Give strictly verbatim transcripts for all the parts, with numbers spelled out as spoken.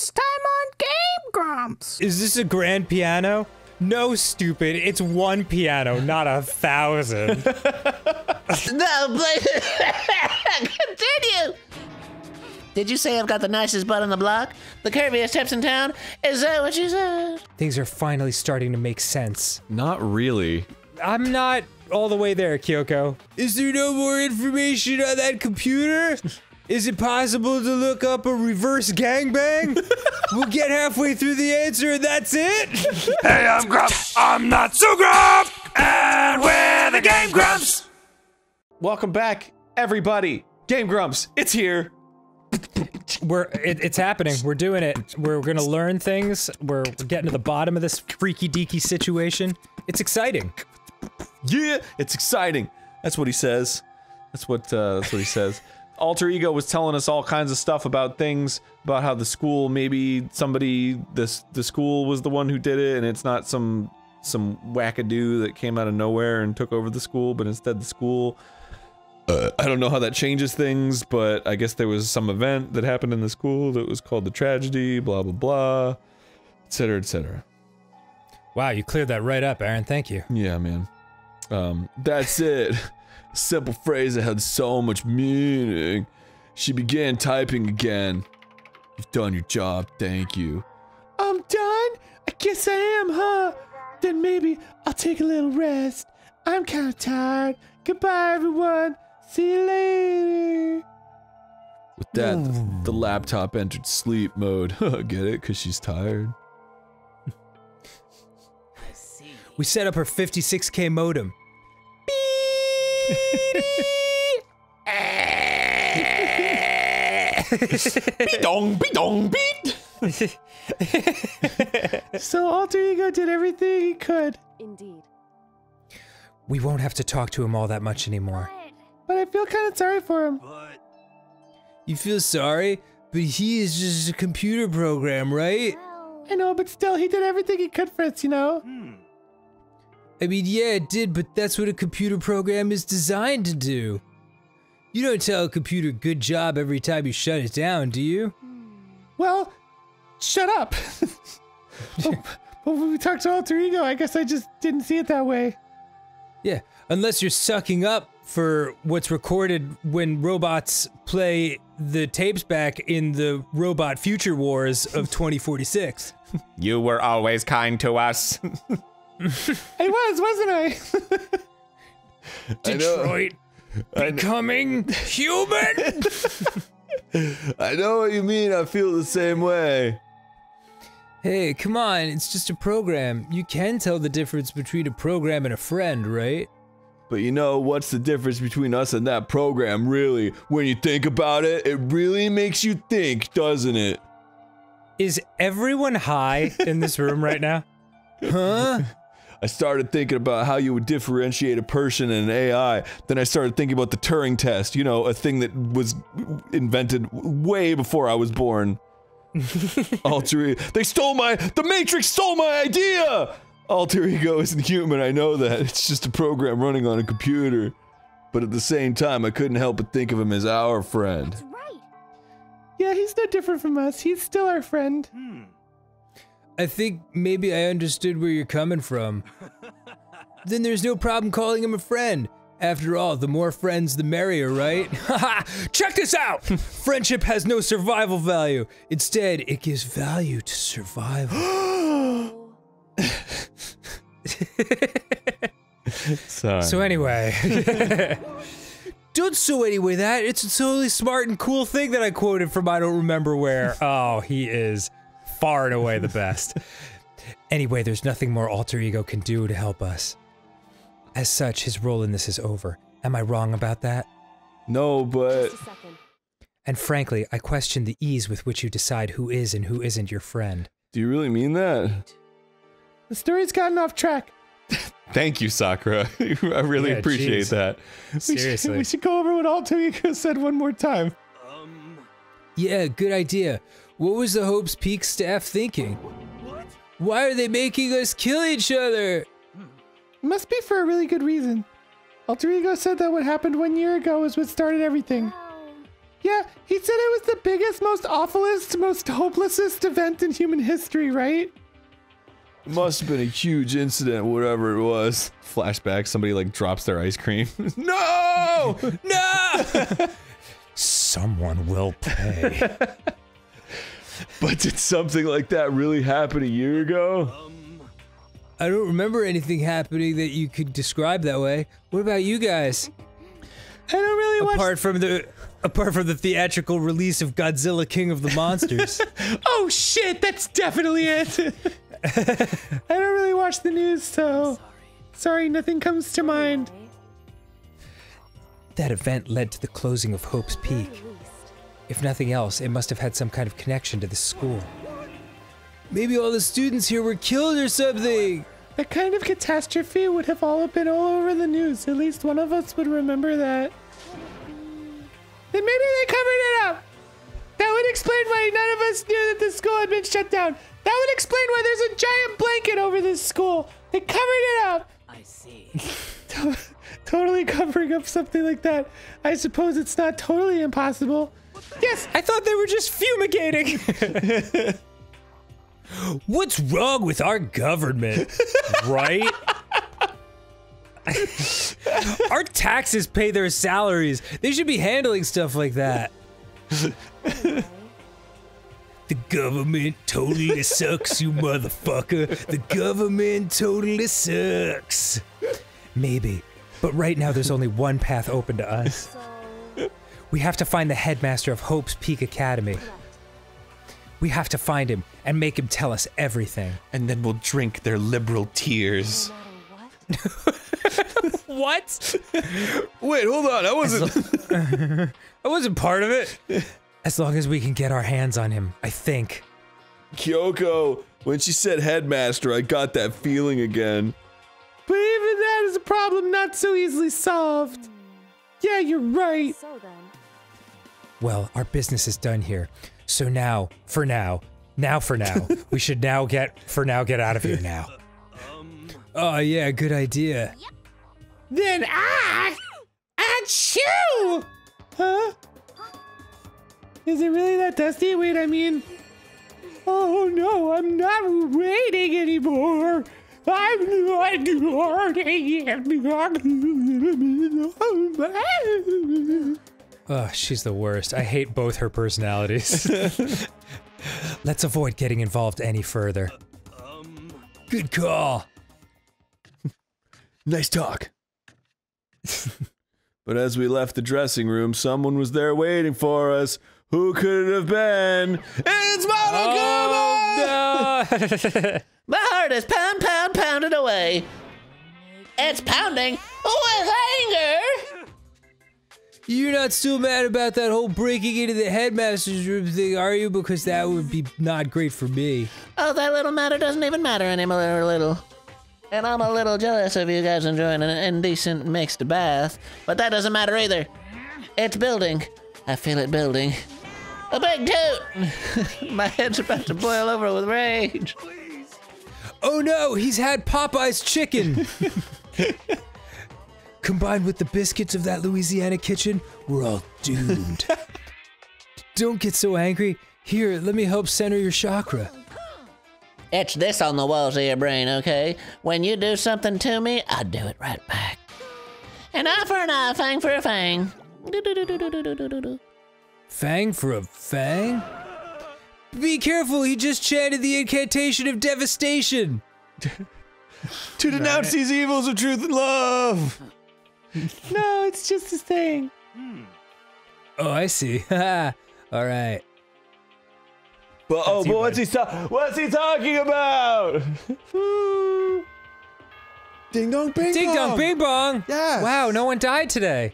first time on Game Grumps. Is this a grand piano? No, stupid. It's one piano, not a thousand. No, please. Continue. Did you say I've got the nicest butt on the block? The curviest hips in town? Is that what you said? Things are finally starting to make sense. Not really. I'm not all the way there, Kyoko. Is there no more information on that computer? Is it possible to look up a reverse gangbang? We'll get halfway through the answer and that's it? Hey, I'm Grump. I'm not so Grump. And we're the Game Grumps. Welcome back, everybody. Game Grumps, it's here. We're it, it's happening. We're doing it. We're gonna learn things. We're, we're getting to the bottom of this freaky deaky situation. It's exciting. Yeah, it's exciting. That's what he says. That's what uh, that's what he says. Alter Ego was telling us all kinds of stuff about things, about how the school, maybe somebody this the school was the one who did it, and it's not some some wackadoo that came out of nowhere and took over the school, but instead the school. Uh, I don't know how that changes things, but I guess there was some event that happened in the school that was called the tragedy, blah, blah, blah, et cetera, et cetera. Wow, you cleared that right up, Aaron. Thank you. Yeah, man. Um, that's it. Simple phrase that had so much meaning. She began typing again. You've done your job. Thank you. I'm done? I guess I am, huh? Then maybe I'll take a little rest. I'm kind of tired. Goodbye, everyone. See you later. With that, the, the laptop entered sleep mode. Get it? Because she's tired. I see. We set up her fifty-six K modem. Be-dong, be-dong, beat. So Alter Ego did everything he could. Indeed. We won't have to talk to him all that much anymore. But I feel kind of sorry for him. But you feel sorry? But he is just a computer program, right? I know, but still, he did everything he could for us, you know? Hmm. I mean, yeah, it did, but that's what a computer program is designed to do. You don't tell a computer good job every time you shut it down, do you? Well, shut up. Well, when we talked to Alter Ego, I guess I just didn't see it that way. Yeah, unless you're sucking up for what's recorded when robots play the tapes back in the robot future wars of twenty forty-six. You were always kind to us. I was, wasn't I? Detroit I becoming I human? I know what you mean, I feel the same way. Hey, come on, it's just a program. You can tell the difference between a program and a friend, right? But you know, what's the difference between us and that program, really? When you think about it, it really makes you think, doesn't it? Is everyone high in this room right now? Huh? I started thinking about how you would differentiate a person and an A I. Then I started thinking about the Turing test, you know, a thing that was invented way before I was born. Alter Ego. They stole my- The Matrix stole my idea! Alter Ego isn't human, I know that. It's just a program running on a computer. But at the same time, I couldn't help but think of him as our friend. That's right. Yeah, he's no different from us. He's still our friend. Hmm. I think maybe I understood where you're coming from. Then there's no problem calling him a friend. After all, the more friends, the merrier, right? Haha! Check this out! Friendship has no survival value. Instead, it gives value to survival. Sorry. So anyway... Don't so anyway that, it's a totally smart and cool thing that I quoted from I don't remember where. Oh, he is far and away the best. Anyway, there's nothing more Alter Ego can do to help us. As such, his role in this is over. Am I wrong about that? No, but... Just a second. And frankly, I question the ease with which you decide who is and who isn't your friend. Do you really mean that? The story's gotten off track. Thank you, Sakura. I really yeah, appreciate geez. that. Seriously. We should, we should go over what Alter Ego said one more time. Um... Yeah, good idea. What was the Hope's Peak staff thinking? What? Why are they making us kill each other? Must be for a really good reason. Alter Ego said that what happened one year ago is what started everything. Yeah, he said it was the biggest, most awfulest, most hopelessest event in human history, right? Must have been a huge incident, whatever it was. Flashback, somebody like drops their ice cream. No! No! Someone will pay. But did something like that really happen a year ago? Um, I don't remember anything happening that you could describe that way. What about you guys? I don't really watch- Apart from the- Apart from the theatrical release of Godzilla King of the Monsters. Oh shit, that's definitely it! I don't really watch the news, so... Sorry. Sorry, nothing comes to mind. That event led to the closing of Hope's Peak. If nothing else, it must have had some kind of connection to the school. Maybe all the students here were killed or something! That kind of catastrophe would have all been all over the news. At least one of us would remember that. Then maybe they covered it up! That would explain why none of us knew that the school had been shut down. That would explain why there's a giant blanket over this school. They covered it up! I see. Totally covering up something like that. I suppose it's not totally impossible. Yes, I thought they were just fumigating! What's wrong with our government? Right? Our taxes pay their salaries. They should be handling stuff like that. The government totally sucks, you motherfucker. The government totally sucks. Maybe. But right now there's only one path open to us. We have to find the headmaster of Hope's Peak Academy. We have to find him and make him tell us everything. And then we'll drink their liberal tears. What? Wait, hold on. I wasn't. I wasn't part of it. As long as we can get our hands on him, I think. Kyoko, when she said headmaster, I got that feeling again. But even that is a problem not so easily solved. Yeah, you're right. So then. Well, our business is done here. So now, for now, now for now, we should now get, for now, get out of here now. Oh yeah, good idea. Yep. Then I, I chew. Huh? Is it really that dusty? Wait, I mean, oh no, I'm not waiting anymore. I'm not waiting anymore. Oh, she's the worst. I hate both her personalities. Let's avoid getting involved any further. Uh, um, good call. Nice talk. But as we left the dressing room, someone was there waiting for us. Who could it have been? It's Monokuma! Oh, no. My heart is pound, pound, pounded away. It's pounding with anger. You're not still mad about that whole breaking into the headmaster's room thing, are you? Because that would be not great for me. Oh, that little matter doesn't even matter anymore, little, little. And I'm a little jealous of you guys enjoying an indecent mixed bath, but that doesn't matter either. It's building. I feel it building. A big toot! My head's about to boil over with rage. Please. Oh no, he's had Popeye's chicken! Combined with the biscuits of that Louisiana kitchen, we're all doomed. Don't get so angry. Here, let me help center your chakra. Etch this on the walls of your brain, okay? When you do something to me, I'll do it right back. An eye for an eye, fang for a fang. Do do do do do do do do do. Fang for a fang? Be careful, he just chanted the incantation of devastation. To denounce right. These evils of truth and love! No, it's just his thing. Hmm. Oh, I see. All right. But, oh, but what's he, ta what's he talking about? Ding dong, bing Ding bong. Ding dong, bing bong. Yes. Wow, no one died today.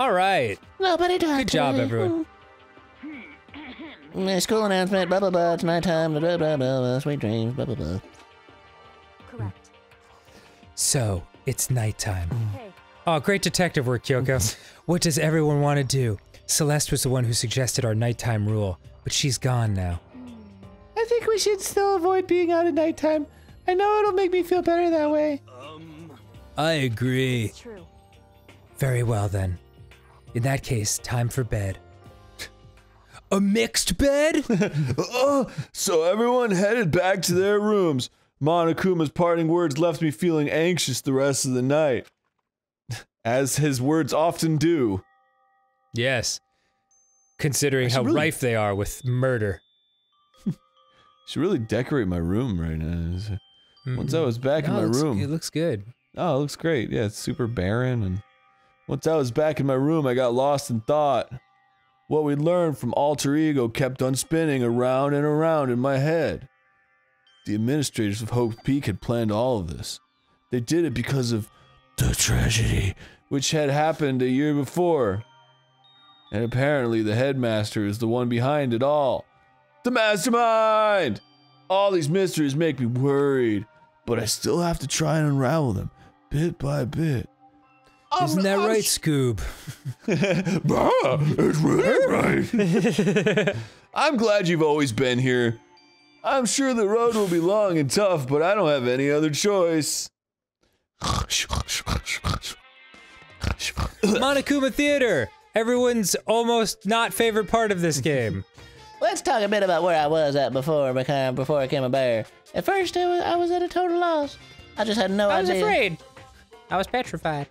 All right. Nobody died. Good job, today. Everyone. My school announcement. Blah blah blah. It's my time. Blah blah blah. blah sweet dreams. Blah blah blah. Correct. So it's nighttime. Hey. Oh, great detective work, Kyoko. What does everyone want to do? Celeste was the one who suggested our nighttime rule. But she's gone now. I think we should still avoid being out at nighttime. I know it'll make me feel better that way. Um, I agree. True. Very well then. In that case, time for bed. A mixed bed? Oh, so everyone headed back to their rooms. Monokuma's parting words left me feeling anxious the rest of the night. As his words often do. Yes. Considering how really... rife they are with murder. Should really decorate my room right now. Once mm-hmm. I was back no, in my it looks, room. It looks good. Oh, it looks great. Yeah, it's super barren. And once I was back in my room, I got lost in thought. What we learned from Alter Ego kept on spinning around and around in my head. The administrators of Hope's Peak had planned all of this. They did it because of the tragedy, which had happened a year before. And apparently the headmaster is the one behind it all. The mastermind! All these mysteries make me worried, but I still have to try and unravel them, bit by bit. Isn't that right, Scoob? It's really right. I'm glad you've always been here. I'm sure the road will be long and tough, but I don't have any other choice. Monokuma Theater! Everyone's almost not favorite part of this game. Let's talk a bit about where I was at before before I came a bear. At first, it was, I was at a total loss. I just had no idea. I was idea. afraid. I was petrified.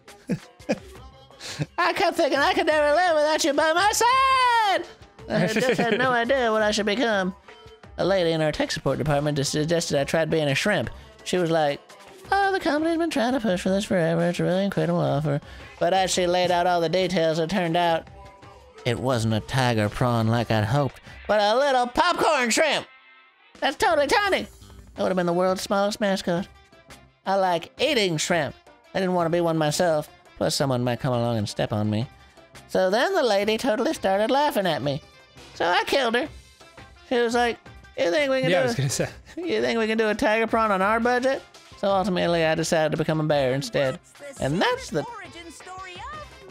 I kept thinking I could never live without you by my side. I just had no idea what I should become. A lady in our tech support department just suggested I tried being a shrimp. She was like, oh, the company's been trying to push for this forever. It's a really incredible offer. But as she laid out all the details, it turned out it wasn't a tiger prawn like I'd hoped, but a little popcorn shrimp. That's totally tiny. That would have been the world's smallest mascot. I like eating shrimp. I didn't want to be one myself. Plus, someone might come along and step on me. So then the lady totally started laughing at me. So I killed her. She was like, you think we can yeah, do I was gonna say. You think we can do a tiger prawn on our budget? So ultimately, I decided to become a bear instead. And that's the origin story of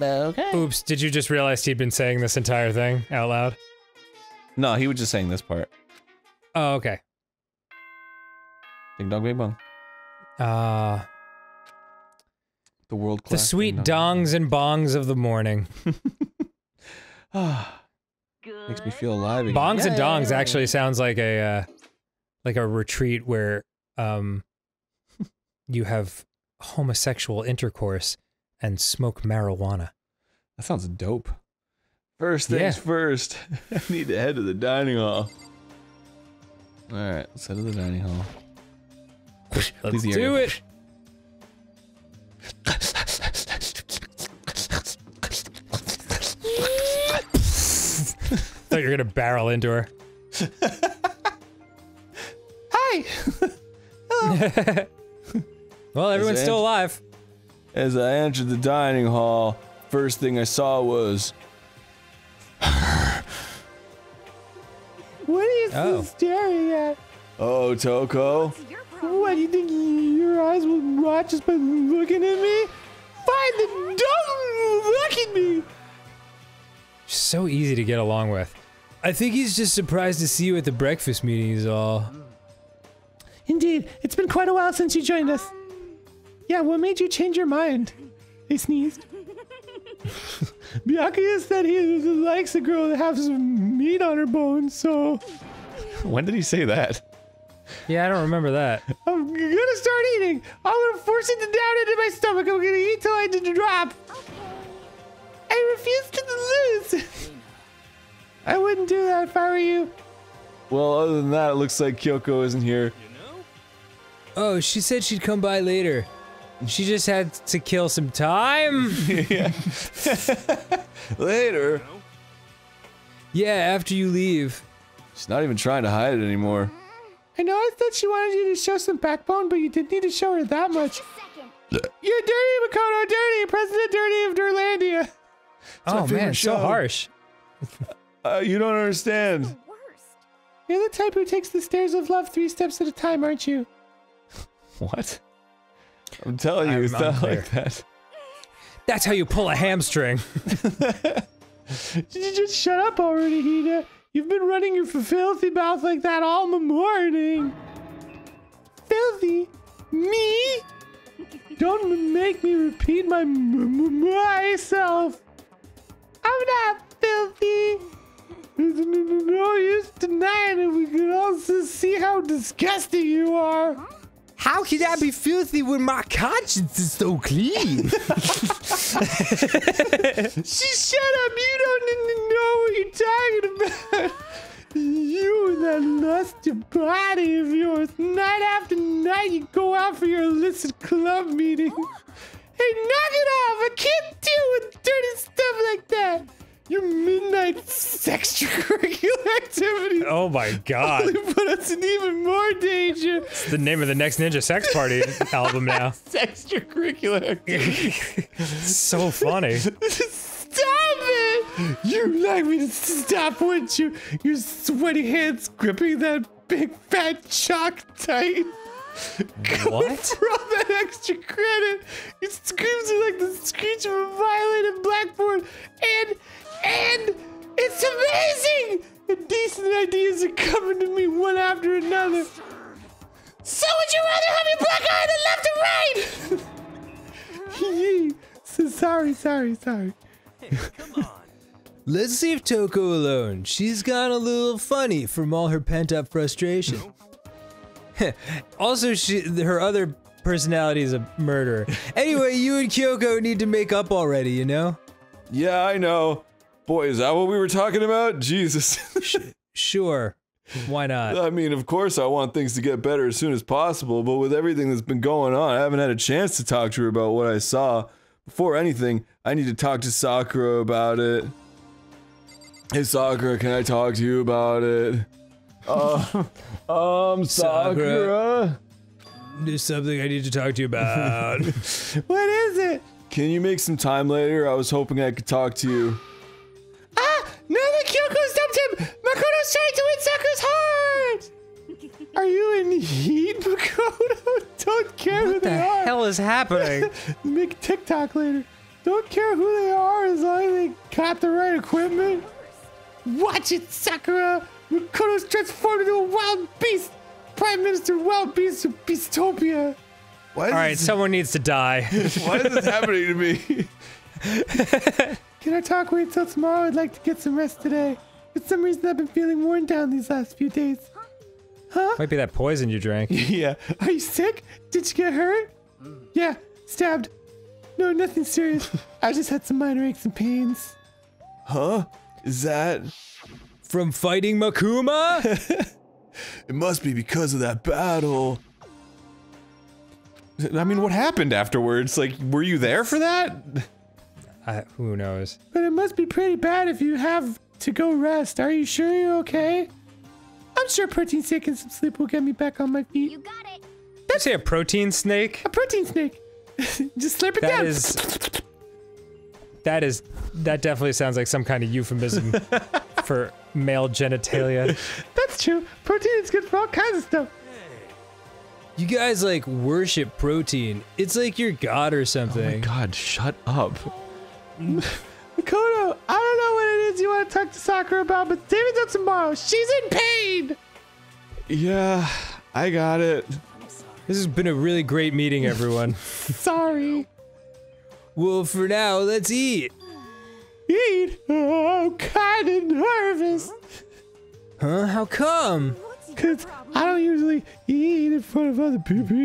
Monokuma. Okay. Oops, did you just realize he'd been saying this entire thing out loud? No, he was just saying this part. Oh, okay. Ding dong, bing bong. Ah. Uh, the world class. The sweet dongs and bongs of the morning. Ah. Makes me feel alive again. Bongs yeah, and dongs yeah, yeah. actually sounds like a, uh, like a retreat where, um, you have homosexual intercourse and smoke marijuana. That sounds dope. First things yeah. first, I need to head to the dining hall. Alright, let's head to the dining hall. Let's do it! I thought you were gonna barrel into her. Hi! Hello! Well, everyone's still alive. As I entered the dining hall, first thing I saw was... What is oh. this staring at? Oh, Toko? What, do you think your eyes will rot just by looking at me? Fine, then don't look at me! So easy to get along with. I think he's just surprised to see you at the breakfast meeting is all. Indeed, it's been quite a while since you joined us. Yeah, what made you change your mind? They sneezed. Byakuya said he likes a girl that has meat on her bones, so... When did he say that? Yeah, I don't remember that. I'm gonna start eating! I'm gonna force it down into my stomach! I'm gonna eat till I drop! Okay. I refuse to lose! I wouldn't do that if I were you. Well, other than that, it looks like Kyoko isn't here. Oh, she said she'd come by later. She just had to kill some time. Yeah. Later. Yeah, after you leave. She's not even trying to hide it anymore. I know I thought she wanted you to show some backbone, but you didn't need to show her that much. You're dirty, Makoto, dirty, President Dirty of Dirlandia. It's oh man, show. so harsh. uh, you don't understand. You're the type who takes the stairs of love three steps at a time, aren't you? What? I'm telling you, I'm it's not unclear. like that. That's how you pull a hamstring. Did you just shut up already, Hina? You've been running your filthy mouth like that all the morning. Filthy? Me? Don't make me repeat my m myself. I'm not filthy. There's no use denying it. We can also see how disgusting you are. How can I be filthy when my conscience is so clean? She, shut up! You don't know what you're talking about. You and that lusty body of yours. Night after night, you go out for your illicit club meeting. Hey, knock it off! I can't deal with dirty stuff like that. Your midnight extracurricular activity. Oh my god. Only put us in even more danger. It's the name of the next Ninja Sex Party album now. Extracurricular activity. So funny. Stop it! You'd like me to stop, wouldn't you? Your sweaty hands gripping that big fat chalk tight. What? For all that extra credit, your screams are like the screech of a violated blackboard, and and it's amazing. Indecent ideas are coming to me one after another. So would you rather have your black eye than left or right? So sorry, sorry, sorry. Hey, come on. Let's leave Toko alone. She's gone a little funny from all her pent-up frustration. No. Also, she, her other personality is a murderer. Anyway, you and Kyoko need to make up already, you know? Yeah, I know. Boy, is that what we were talking about? Jesus. Sure. Why not? I mean, of course I want things to get better as soon as possible, but with everything that's been going on, I haven't had a chance to talk to her about what I saw. Before anything, I need to talk to Sakura about it. Hey, Sakura, can I talk to you about it? Uh, um, Sakura? Sakura? There's something I need to talk to you about. What is it? Can you make some time later? I was hoping I could talk to you. Ah! Now that Kyoko's dumped him, Makoto's trying to win Sakura's heart! Are you in heat, Makoto? Don't care what who they the are. What the hell is happening? Make TikTok later. Don't care who they are as long as they got the right equipment. Watch it, Sakura! Makoto's transformed into a wild beast! Prime Minister Wild Beast of Beastopia! Alright, someone needs to die. Why is this happening to me? Can I talk? Wait till tomorrow. I'd like to get some rest today. For some reason, I've been feeling worn down these last few days. Huh? Might be that poison you drank. Yeah. Are you sick? Did you get hurt? Yeah, stabbed. No, nothing serious. I just had some minor aches and pains. Huh? Is that... from fighting Monokuma? It must be because of that battle. I mean, what happened afterwards? Like, were you there for that? Uh, who knows? But it must be pretty bad if you have to go rest. Are you sure you're okay? I'm sure a protein snake and some sleep will get me back on my feet. You got it. That's Did you say a protein snake? A protein snake. Just slurp it that down. That is... That is... That definitely sounds like some kind of euphemism. For male genitalia. That's true. Protein is good for all kinds of stuff. You guys like worship protein. It's like your god or something. Oh my god, shut up. Makoto, I don't know what it is you want to talk to Sakura about, but save it till tomorrow. She's in pain. Yeah, I got it. This has been a really great meeting, everyone. Sorry. Well, for now, let's eat. Eat? Oh, I'm kind of nervous. Huh? How come? Because I don't usually eat in front of other people.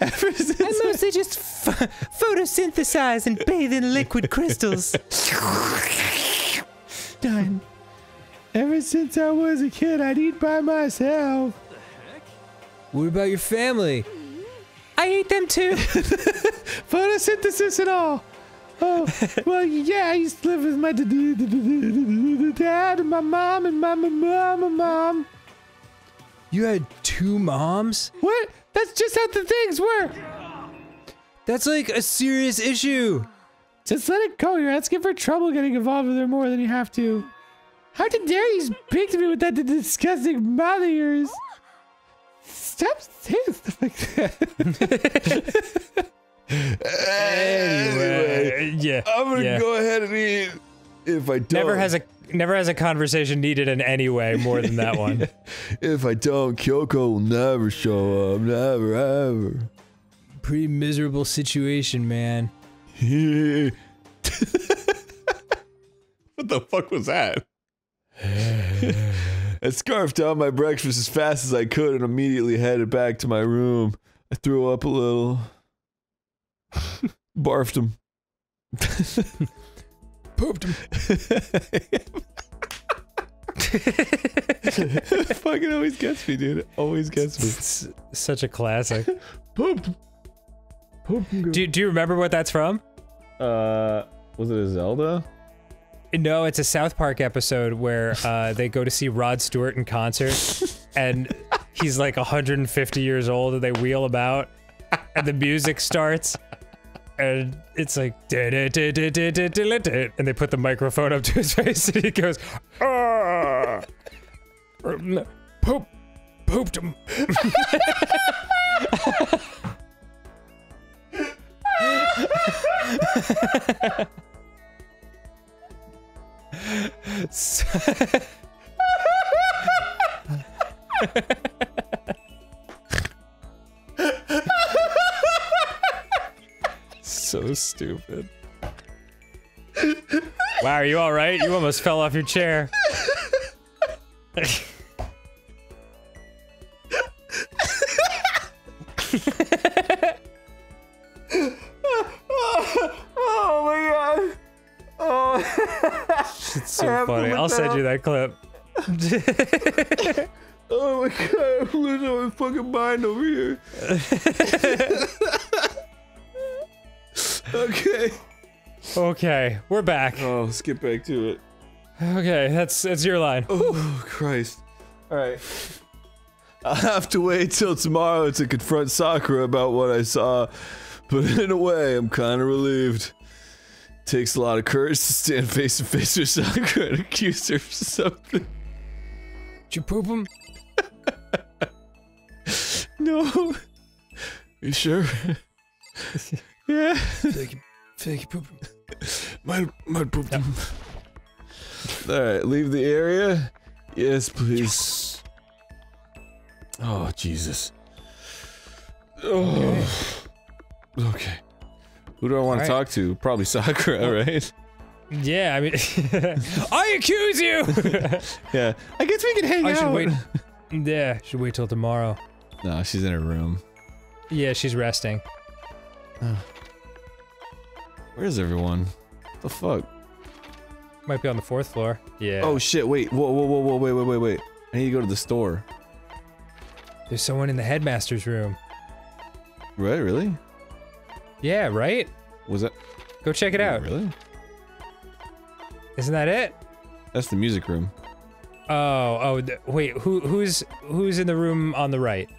I mostly just ph photosynthesize and bathe in liquid crystals. Done. Ever since I was a kid, I'd eat by myself. What the heck? What about your family? I ate them too. Photosynthesis and all. Oh, well, yeah, I used to live with my dad and my mom and my mom and mom. You had two moms? What? That's just how the things were. That's like a serious issue. Just let it go. You're asking for trouble getting involved with her more than you have to. How dare you speak to me with that disgusting mouth of yours? Stop saying stuff like that. Anyway, anyway, yeah, I'm gonna yeah. go ahead and eat. If I don't, never has a never has a conversation needed in any way more than that one. If I don't, Kyoko will never show up, never ever. Pretty miserable situation, man. What the fuck was that? I scarfed down my breakfast as fast as I could and immediately headed back to my room. I threw up a little. Barfed him. Pooped him. It fucking always gets me, dude. It always gets me. It's such a classic. Pooped him. Pooped him. Do, do you remember what that's from? Uh, was it a Zelda? No, it's a South Park episode where uh, they go to see Rod Stewart in concert, and he's like a hundred fifty years old, and they wheel him out, and the music starts, and it's like, and they put the microphone up to his face, and he goes, poop, pooped him. So stupid. Wow, are you all right? You almost fell off your chair. It's so funny. I'll send you that clip. Oh my god, I'm losing my fucking mind over here. Okay. Okay, we're back. Oh, let's get back to it. Okay, that's that's your line. Oh, Christ. Alright. I'll have to wait till tomorrow to confront Sakura about what I saw, but in a way, I'm kind of relieved. Takes a lot of courage to stand face to face with Sakura and accuse her of something. Did you poop him? No. You sure? Yeah. Fake, fake poop him. Might, might poop him. All right, leave the area. Yes, please. Oh, Jesus. Oh. Okay. Okay. Who do I want right. to talk to? Probably Sakura, right? Yeah, I mean... I accuse you! Yeah. I guess we can hang I out. Should wait. Yeah, should wait till tomorrow. No, she's in her room. Yeah, she's resting. Oh. Where is everyone? What the fuck? Might be on the fourth floor. Yeah. Oh shit, wait. Whoa, whoa, whoa, whoa, wait, wait, wait, wait. I need to go to the store. There's someone in the headmaster's room. Right, really? Yeah, right? Was that? Go check it oh, out. Really? Isn't that it? That's the music room. Oh, oh, wait, who, who's, who's in the room on the right?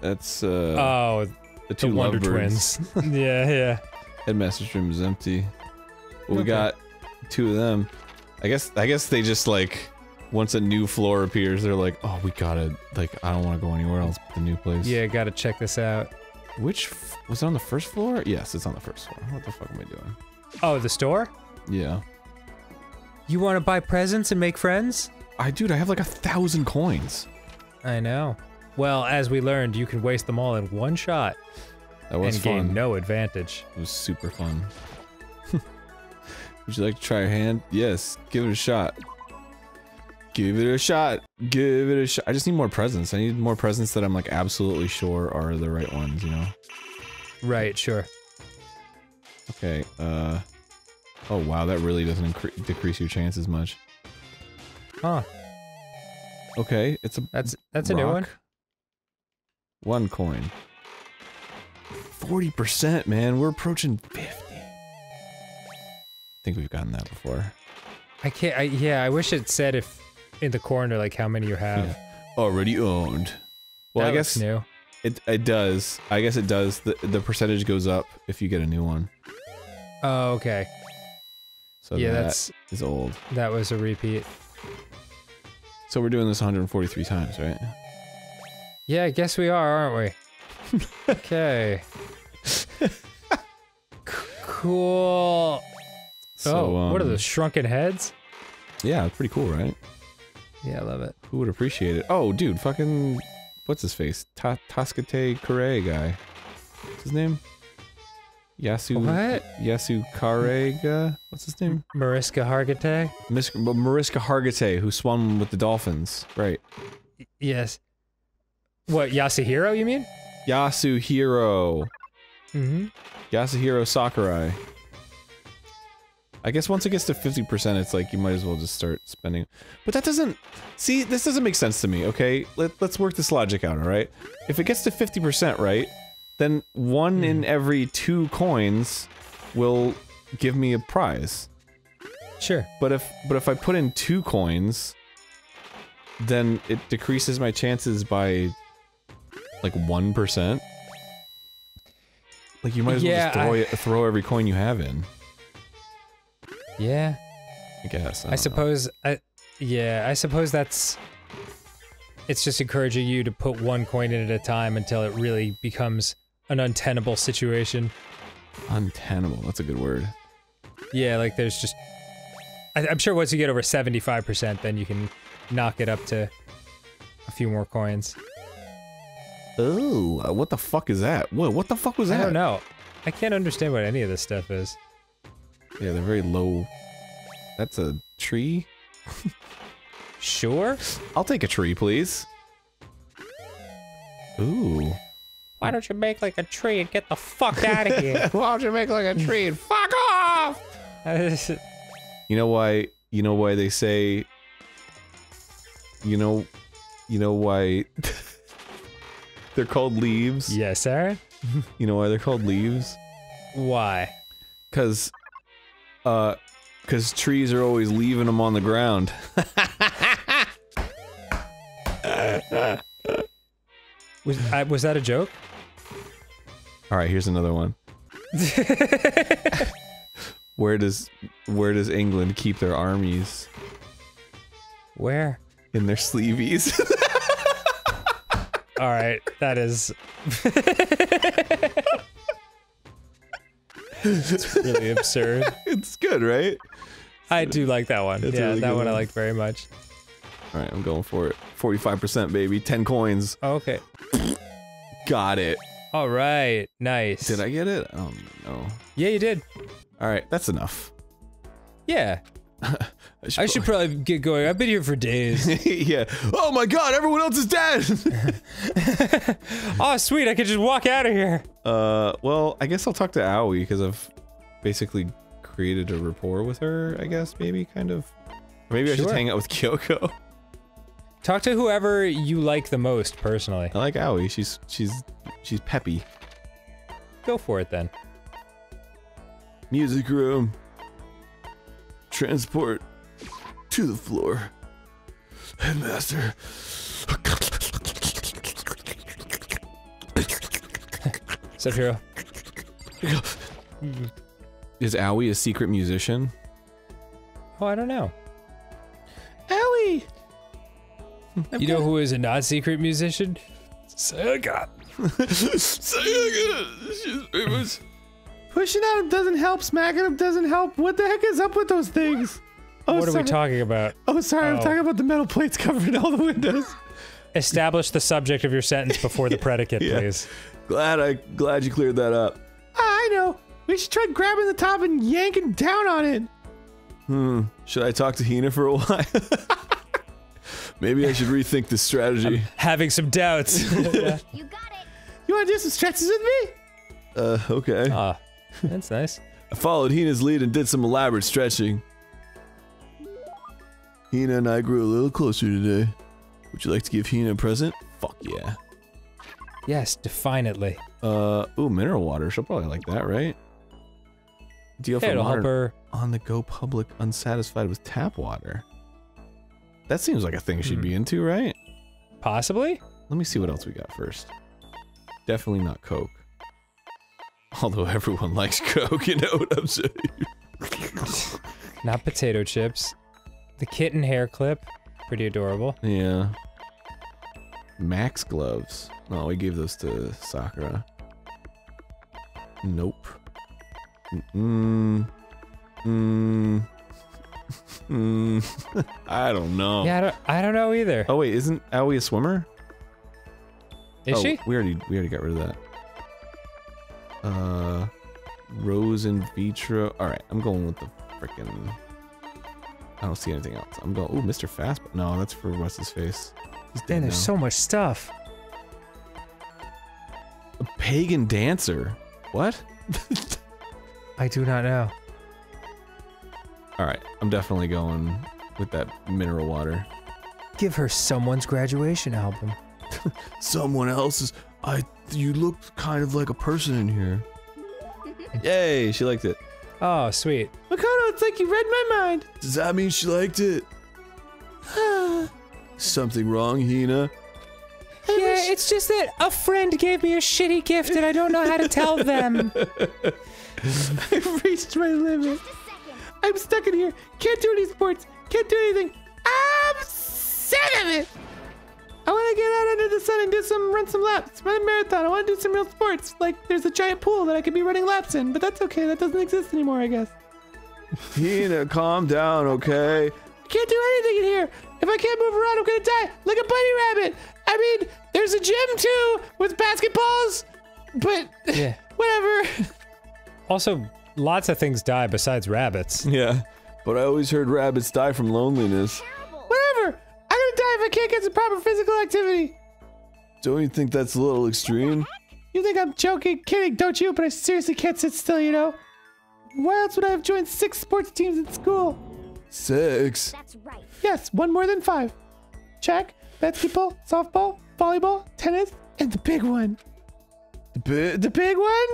That's, uh... Oh, the two the Wonder Twins. Yeah, yeah. Headmaster's room is empty. Well, we okay. got two of them. I guess, I guess they just, like, once a new floor appears, they're like, oh, we gotta, like, I don't want to go anywhere else but the new place. Yeah, gotta check this out. Which f was it on the first floor? Yes, it's on the first floor. What the fuck am I doing? Oh, the store? Yeah. You want to buy presents and make friends? I dude, I have like a thousand coins. I know. Well, as we learned, you can waste them all in one shot. That was and fun. And gain no advantage. It was super fun. Would you like to try your hand? Yes. Give it a shot. Give it a shot. Give it a shot. I just need more presents. I need more presents that I'm like absolutely sure are the right ones, you know? Right, sure. Okay, uh... oh wow, that really doesn't decrease your chances much. Huh. Okay, it's a That's- that's rock. A new one. One coin. forty percent, man, we're approaching fifty. I think we've gotten that before. I can't- I- yeah, I wish it said if... in the corner, like, how many you have. Yeah. Already owned. Well, that I guess... new. It- it does. I guess it does. The- the percentage goes up if you get a new one. Oh, okay. So yeah, that that's, is old. That was a repeat. So we're doing this one hundred forty-three times, right? Yeah, I guess we are, aren't we? Okay. Cool. So, oh, um, what are those, shrunken heads? Yeah, pretty cool, right? Yeah, I love it. Who would appreciate it? Oh, dude, fucking... What's his face? Ta Tasukate Kare guy. What's his name? Yasu... What? Yasukarega? What's his name? Mariska Hargitay? Mis Mariska Hargitay, who swam with the dolphins. Right. Y yes. What, Yasuhiro, you mean? Yasuhiro. Mm-hmm. Yasuhiro Sakurai. I guess once it gets to fifty percent, it's like, you might as well just start spending. But that doesn't... See, this doesn't make sense to me, okay? Let, let's work this logic out, alright? If it gets to fifty percent, right? Then one hmm. in every two coins will give me a prize. Sure. But if, but if I put in two coins, then it decreases my chances by... like, one percent? Like, you might as well yeah, just throw, I... it, throw every coin you have in. Yeah, I guess. I, I suppose. Know. I, yeah, I suppose that's. It's just encouraging you to put one coin in at a time until it really becomes an untenable situation. Untenable. That's a good word. Yeah, like there's just. I, I'm sure once you get over seventy-five percent, then you can knock it up to a few more coins. Oh, what the fuck is that? What? What the fuck was that? I don't know. I can't understand what any of this stuff is. Yeah, they're very low. That's a tree? Sure. I'll take a tree, please. Ooh. Why don't you make like a tree and get the fuck out of here? Why don't you make like a tree and fuck off? You know why, you know why they say, you know, you know why they're called leaves? Yes, sir. You know why they're called leaves? Why? Because Uh, cause trees are always leaving them on the ground. was, I, was that a joke? Alright, here's another one. Where does, where does England keep their armies? Where? In their sleeveys. Alright, that is... It's really absurd. It's good, right? I do like that one. It's yeah, really that one, one I liked very much. Alright, I'm going for it. forty-five percent, baby. ten coins. Oh, okay. Got it. Alright, nice. Did I get it? I don't even know. Yeah, you did. Alright, that's enough. Yeah. I, should, I should probably get going. I've been here for days. Yeah. Oh my god, everyone else is dead! Oh sweet, I could just walk out of here. Uh, well, I guess I'll talk to Aoi, because I've basically created a rapport with her, I guess, maybe, kind of. Or maybe sure. I should hang out with Kyoko. Talk to whoever you like the most, personally. I like Aoi, she's, she's, she's peppy. Go for it, then. Music room. Transport to the floor. Headmaster. What's up, Hero? Is Aoi a secret musician? Oh, I don't know. Aoi! You know who is a non-secret musician? Sayaka. Sayaka! She's famous. Pushing at him doesn't help, smacking him doesn't help. What the heck is up with those things? Oh, what are sorry. we talking about? Oh, sorry, oh. I'm talking about the metal plates covering all the windows. Establish the subject of your sentence before the predicate, yeah. please. Glad I- glad you cleared that up. I know! We should try grabbing the top and yanking down on it! Hmm, should I talk to Hina for a while? Maybe I should rethink this strategy. I'm having some doubts. You got it! You wanna do some stretches with me? Uh, okay. Ah. Uh. That's nice. I followed Hina's lead and did some elaborate stretching. Hina and I grew a little closer today. Would you like to give Hina a present? Fuck yeah. Yes, definitely. Uh, ooh, mineral water. She'll probably like that, right? Deal for water on the go public unsatisfied with tap water. That seems like a thing she'd mm. be into, right? Possibly? Let me see what else we got first. Definitely not Coke. Although everyone likes Coke, you know what I'm saying? Not potato chips. The kitten hair clip. Pretty adorable. Yeah. Max gloves. No, we gave those to Sakura. Nope. Mm-mm. Mm. Mm. I don't know. Yeah, I don't, I don't know either. Oh wait, isn't Aoi a swimmer? Is oh, she? We already we already got rid of that. Uh, Rose and Vitra. All right, I'm going with the frickin'. I don't see anything else. I'm going. Ooh, Mister Fast. No, that's for Wes's face. He's dead. Man, there's now. So much stuff. A pagan dancer. What? I do not know. All right, I'm definitely going with that mineral water. Give her someone's graduation album. Someone else's. I. You look kind of like a person in here. Yay! She liked it. Oh, sweet. Makoto, it's like you read my mind. Does that mean she liked it? Something wrong, Hina? I yeah, wish... it's just that a friend gave me a shitty gift and I don't know how to tell them. I've reached my limit. I'm stuck in here. Can't do any sports. Can't do anything. I'm sick of it. I want to get out under the sun and do some, run some laps, run a marathon. I want to do some real sports. Like, there's a giant pool that I could be running laps in, but that's okay. That doesn't exist anymore, I guess. Hina, calm down, okay? I can't do anything in here. If I can't move around, I'm going to die like a bunny rabbit. I mean, there's a gym, too, with basketballs, but yeah. Whatever. Also, lots of things die besides rabbits. Yeah, but I always heard rabbits die from loneliness. Whatever. If I can't get some proper physical activity. Don't you think that's a little extreme? You think I'm joking, kidding, don't you? But I seriously can't sit still, you know? Why else would I have joined six sports teams in school? Six? That's right. Yes, one more than five. Track, basketball, softball, volleyball, tennis, and the big one. The, bi the big one?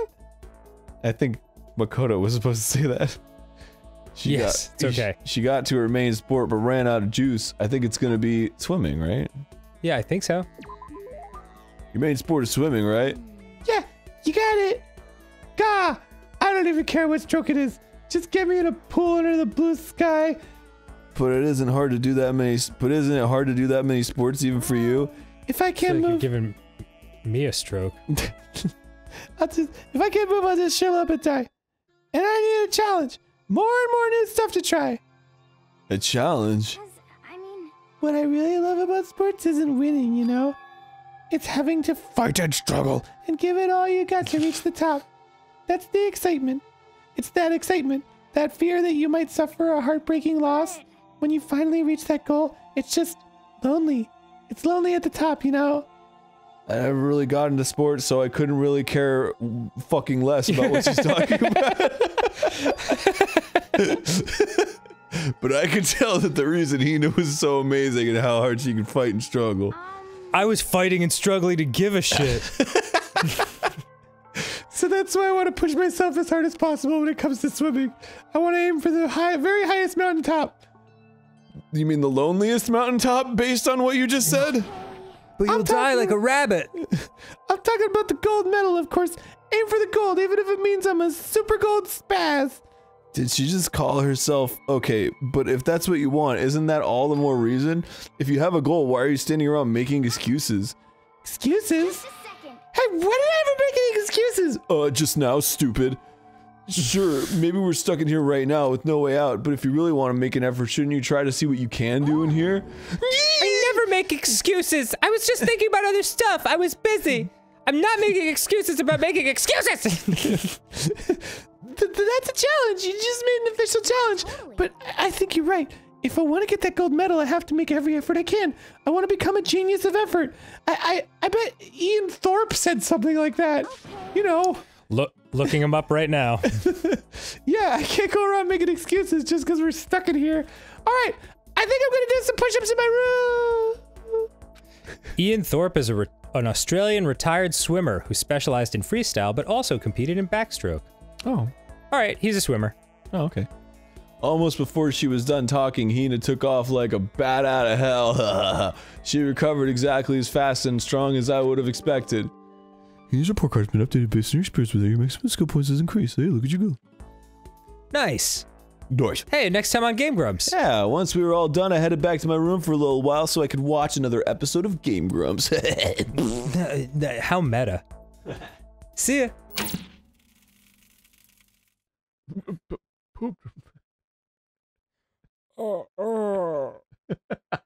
I think Makoto was supposed to say that. She yes, got, it's okay. She, she got to her main sport but ran out of juice. I think it's gonna be swimming, right? Yeah, I think so. Your main sport is swimming, right? Yeah, you got it. Gah! I don't even care what stroke it is. Just get me in a pool under the blue sky. But it isn't hard to do that many. But isn't it hard to do that many sports even for you? If I can't I feel like move, you're giving me a stroke. I'll just, if I can't move, I'll just shrivel up and die. And I need a challenge. More and more new stuff to try. A challenge? I mean, what I really love about sports isn't winning, you know? It's having to fight and struggle and give it all you got to reach the top. That's the excitement. It's that excitement, that fear that you might suffer a heartbreaking loss. When you finally reach that goal, it's just lonely. It's lonely at the top, you know? I never really got into sports, so I couldn't really care fucking less about what she's talking about. But I could tell that the reason Hina was so amazing and how hard she could fight and struggle. I was fighting and struggling to give a shit. So that's why I want to push myself as hard as possible when it comes to swimming. I want to aim for the high, very highest mountaintop. You mean the loneliest mountaintop based on what you just said? But you'll die like a rabbit. I'm talking about the gold medal, of course. Aim for the gold, even if it means I'm a super gold spaz. Did she just call herself? Okay, but if that's what you want, isn't that all the more reason? If you have a goal, why are you standing around making excuses? Excuses? Hey, when did I ever make any excuses? Uh, just now, stupid. Sure, maybe we're stuck in here right now with no way out, but if you really want to make an effort, shouldn't you try to see what you can do in here? I never make excuses. I was just thinking about other stuff. I was busy. I'm not making excuses about making excuses. That's a challenge. You just made an official challenge. But I think you're right. If I want to get that gold medal, I have to make every effort I can. I want to become a genius of effort. I, I, I bet Ian Thorpe said something like that. You know. Look, looking him up right now. Yeah, I can't go around making excuses just because we're stuck in here. All right, I think I'm going to do some push-ups in my room. Ian Thorpe is a re an Australian retired swimmer who specialized in freestyle, but also competed in backstroke. Oh. All right, he's a swimmer. Oh, okay. Almost before she was done talking, Hina took off like a bat out of hell. She recovered exactly as fast and strong as I would have expected. His report card has been updated based on your experience with it. Your maximum skill points has increased. Hey, look at you go. Nice. Nice. Hey, next time on Game Grumps. Yeah, once we were all done, I headed back to my room for a little while so I could watch another episode of Game Grumps. How meta. See ya. oh, oh.